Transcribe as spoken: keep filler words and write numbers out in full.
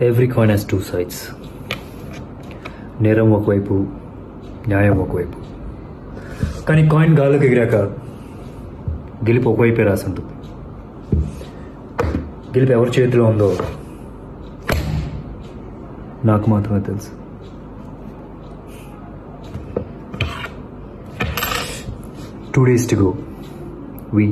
Every coin has two sides. Neram okvaipu, nyayam okvaipu. Kani coin galaki egiraka gelipu okvaipe rasi untundi. గెలిపి ఎవరి చేతిలో ఉందో నాకు మాత్రమే తెలుసు. Two days to go. We